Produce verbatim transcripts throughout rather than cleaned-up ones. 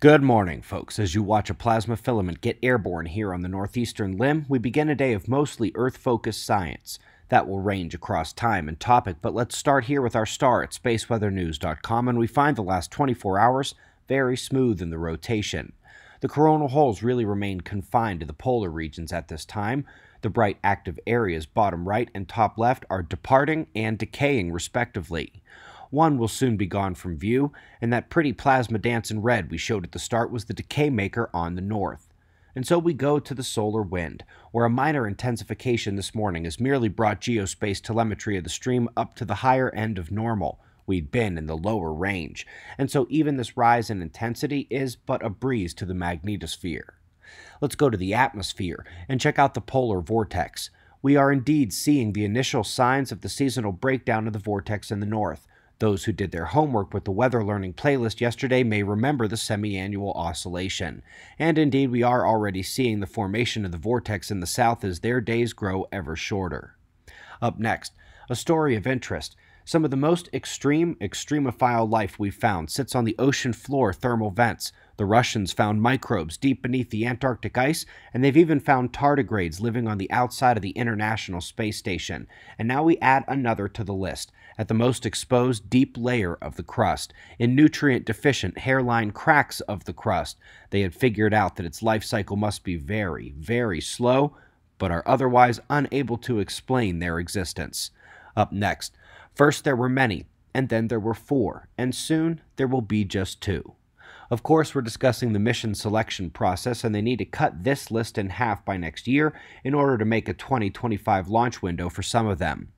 Good morning, folks. As you watch a plasma filament get airborne here on the northeastern limb, we begin a day of mostly Earth-focused science. That will range across time and topic, but let's start here with our star at space weather news dot com, and we find the last twenty-four hours very smooth in the rotation. The coronal holes really remain confined to the polar regions at this time. The bright active areas bottom right and top left are departing and decaying respectively. One will soon be gone from view, and that pretty plasma dance in red we showed at the start was the decay maker on the north. And so we go to the solar wind, where a minor intensification this morning has merely brought geospace telemetry of the stream up to the higher end of normal. We'd been in the lower range, and so even this rise in intensity is but a breeze to the magnetosphere. Let's go to the atmosphere and check out the polar vortex. We are indeed seeing the initial signs of the seasonal breakdown of the vortex in the north. Those who did their homework with the Weather Learning playlist yesterday may remember the semi-annual oscillation. And indeed, we are already seeing the formation of the vortex in the south as their days grow ever shorter. Up next, a story of interest. Some of the most extreme, extremophile life we've found sits on the ocean floor thermal vents. The Russians found microbes deep beneath the Antarctic ice, and they've even found tardigrades living on the outside of the International Space Station. And now we add another to the list, at the most exposed deep layer of the crust, in nutrient-deficient hairline cracks of the crust. They had figured out that its life cycle must be very, very slow, but are otherwise unable to explain their existence. Up next, first there were many, and then there were four, and soon there will be just two. Of course, we're discussing the mission selection process, and they need to cut this list in half by next year in order to make a twenty twenty-five launch window for some of them.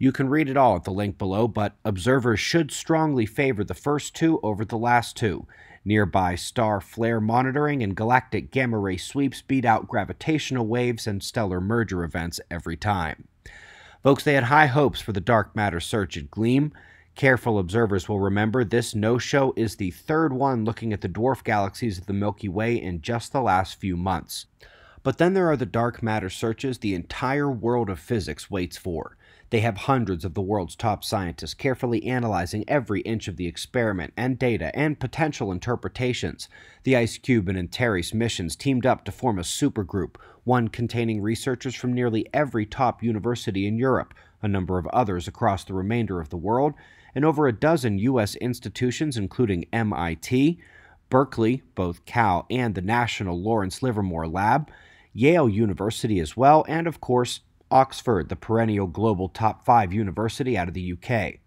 You can read it all at the link below, but observers should strongly favor the first two over the last two. Nearby star flare monitoring and galactic gamma ray sweeps beat out gravitational waves and stellar merger events every time. Folks, they had high hopes for the dark matter search at GLEAM. Careful observers will remember this no-show is the third one looking at the dwarf galaxies of the Milky Way in just the last few months. But then there are the dark matter searches the entire world of physics waits for. They have hundreds of the world's top scientists carefully analyzing every inch of the experiment and data and potential interpretations. The IceCube and Antares missions teamed up to form a supergroup, one containing researchers from nearly every top university in Europe, a number of others across the remainder of the world, and over a dozen U S institutions, including M I T, Berkeley, both Cal and the National Lawrence Livermore Lab, Yale University as well, and of course, Oxford, the perennial global top five university out of the U K.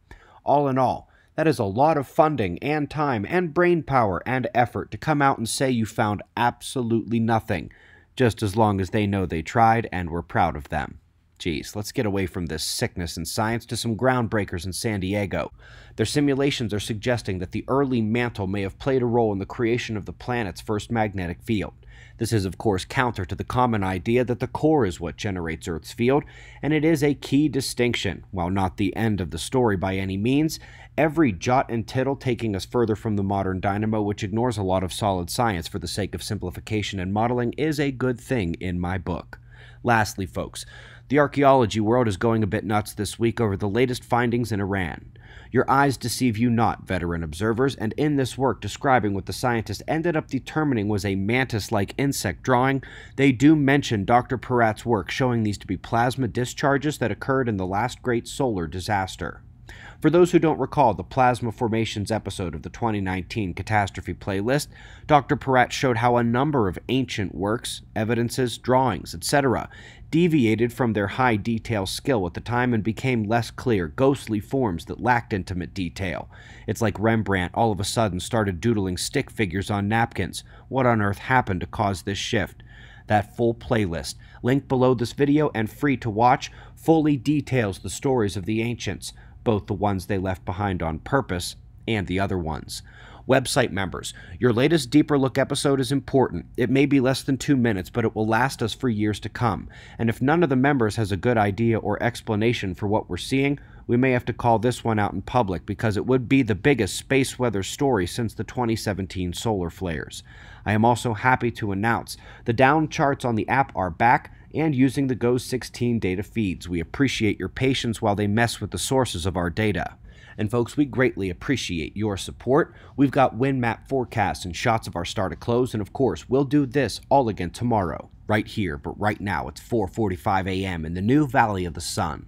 All in all, that is a lot of funding and time and brain power and effort to come out and say you found absolutely nothing, just as long as they know they tried and we're proud of them. Geez, let's get away from this sickness in science to some groundbreakers in San Diego. Their simulations are suggesting that the early mantle may have played a role in the creation of the planet's first magnetic field. This is, of course, counter to the common idea that the core is what generates Earth's field, and it is a key distinction. While not the end of the story by any means, every jot and tittle taking us further from the modern dynamo, which ignores a lot of solid science for the sake of simplification and modeling, is a good thing in my book. Lastly, folks, the archaeology world is going a bit nuts this week over the latest findings in Iran. Your eyes deceive you not, veteran observers, and in this work describing what the scientists ended up determining was a mantis-like insect drawing, they do mention Doctor Peratt's work showing these to be plasma discharges that occurred in the last great solar disaster. For those who don't recall the Plasma Formations episode of the twenty nineteen Catastrophe playlist, Doctor Peratt showed how a number of ancient works, evidences, drawings, et cetera deviated from their high detail skill at the time and became less clear, ghostly forms that lacked intimate detail. It's like Rembrandt all of a sudden started doodling stick figures on napkins. What on earth happened to cause this shift? That full playlist, linked below this video and free to watch, fully details the stories of the ancients, both the ones they left behind on purpose and the other ones. Website members, your latest Deeper Look episode is important. It may be less than two minutes, but it will last us for years to come. And if none of the members has a good idea or explanation for what we're seeing, we may have to call this one out in public because it would be the biggest space weather story since the twenty seventeen solar flares. I am also happy to announce the down charts on the app are back and using the GOES sixteen data feeds. We appreciate your patience while they mess with the sources of our data. And folks, we greatly appreciate your support. We've got wind map forecasts and shots of our star to close, and of course, we'll do this all again tomorrow, right here, but right now it's four forty-five a m in the new Valley of the Sun.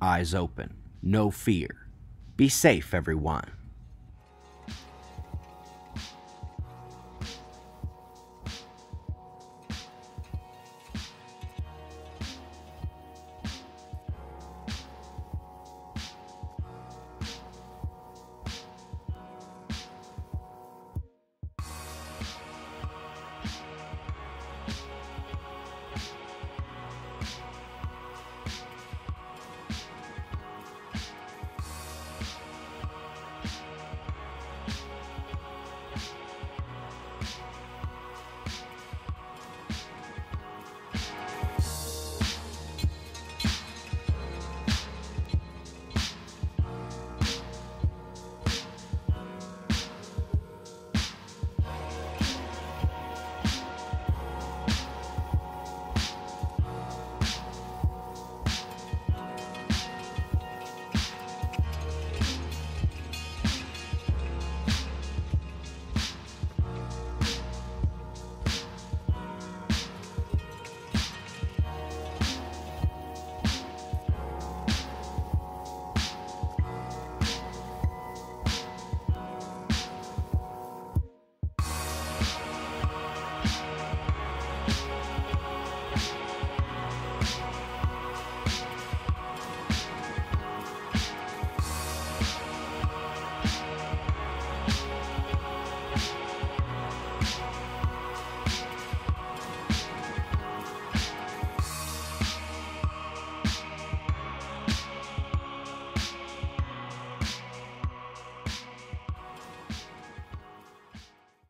Eyes open, no fear. Be safe, everyone.